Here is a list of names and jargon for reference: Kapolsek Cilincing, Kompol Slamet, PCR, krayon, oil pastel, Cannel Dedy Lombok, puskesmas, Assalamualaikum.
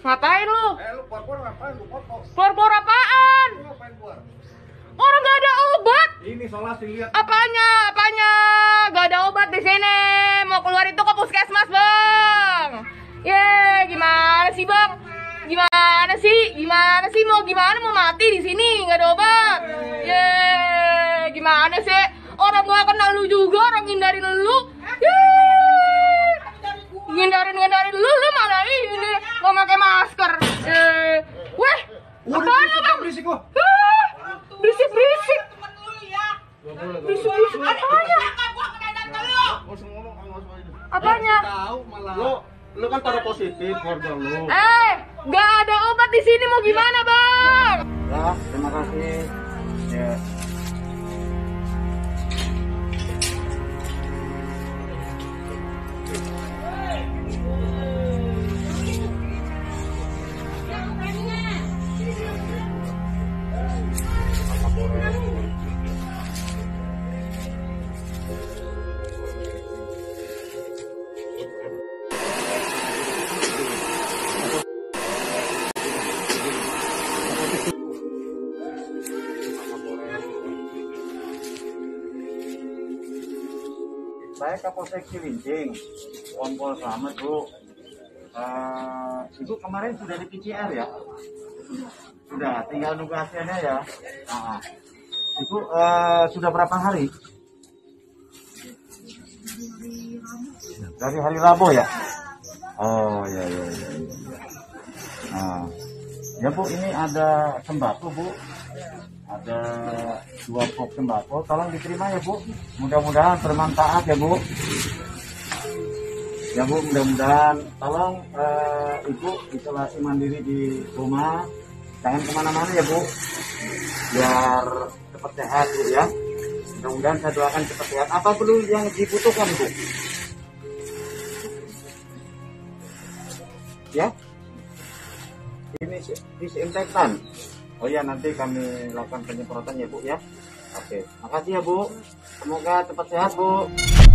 Ngapain lu? Lu bor-bor ngapain? Lu kotos. Bor-bor apaan? Lu ngapain bor? Orang gak ada obat. Ini solasi lihat. Apanya? Apanya? Gak ada obat di sini. Mau keluar itu ke puskesmas, Bang. Gimana sih, Bang? Gimana sih? Gimana sih mau gimana mau mati di sini? Gak ada obat. Gimana sih? Orang gua kenal lu juga, orang ngindarin lu. Ngindarin lu malah ini mau pakai masker. Weh, apaan lu, Bang? Berisik lu. Berisik. Berisik. Apanya? Lu kan taruh positif keluarga lu. Gak ada obat di sini mau gimana, Bang? Lah, terima kasih. Ya. Saya Kapolsek Cilincing, Kompol Slamet, Bu. Ibu kemarin sudah di PCR ya? Sudah, tinggal nunggu hasilnya ya. Ibu sudah berapa hari? Dari hari Rabu ya? Oh ya. Nah, ya Bu, ini ada sembako, Bu. Ada 2 box sembako, tolong diterima ya Bu. Mudah-mudahan bermanfaat ya Bu. Ya Bu, mudah-mudahan tolong Ibu isolasi mandiri di rumah, jangan kemana-mana ya Bu, biar cepat sehat Bu ya. Mudah-mudahan saya doakan cepat sehat. Apa perlu yang dibutuhkan Bu? Ya, ini disinfektan. Oh ya, nanti kami lakukan penyemprotan ya Bu ya. Oke, makasih ya Bu. Semoga cepat sehat Bu.